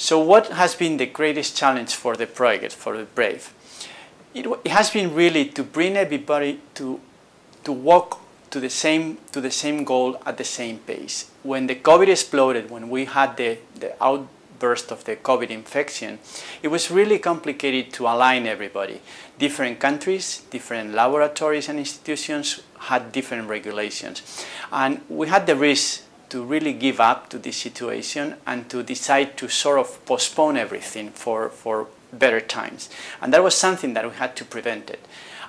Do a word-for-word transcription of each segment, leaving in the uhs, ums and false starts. So what has been the greatest challenge for the project, for the BRAVE? It, it has been really to bring everybody to to walk to the same to the same goal at the same pace. When the COVID exploded, when we had the, the outburst of the COVID infection, it was really complicated to align everybody. Different countries, different laboratories and institutions had different regulations, and we had the risk to really give up to this situation and to decide to sort of postpone everything for for better times. And that was something that we had to prevent it,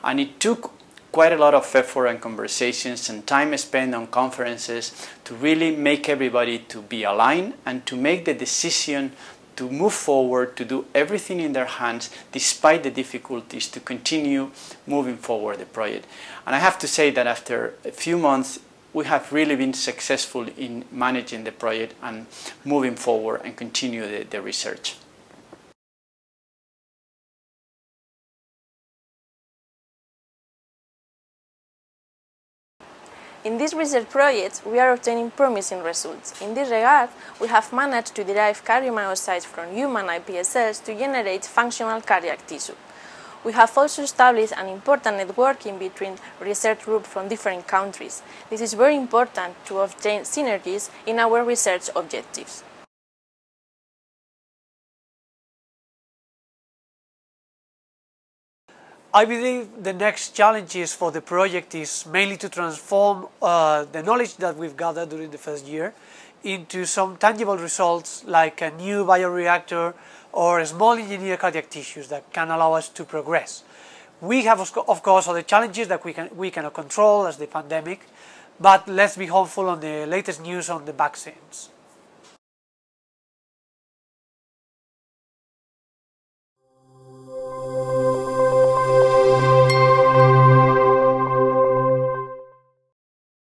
and it took quite a lot of effort and conversations and time spent on conferences to really make everybody to be aligned and to make the decision to move forward, to do everything in their hands despite the difficulties, to continue moving forward the project. And I have to say that after a few months we have really been successful in managing the project and moving forward and continue the, the research. In these research projects, we are obtaining promising results. In this regard, we have managed to derive cardiomyocytes from human iPS cells to generate functional cardiac tissue. We have also established an important networking between research groups from different countries. This is very important to obtain synergies in our research objectives. I believe the next challenges for the project is mainly to transform uh, the knowledge that we've gathered during the first year into some tangible results, like a new bioreactor or small engineered cardiac tissues that can allow us to progress. We have, of course, other challenges that we, can, we cannot control as the pandemic, but let's be hopeful on the latest news on the vaccines.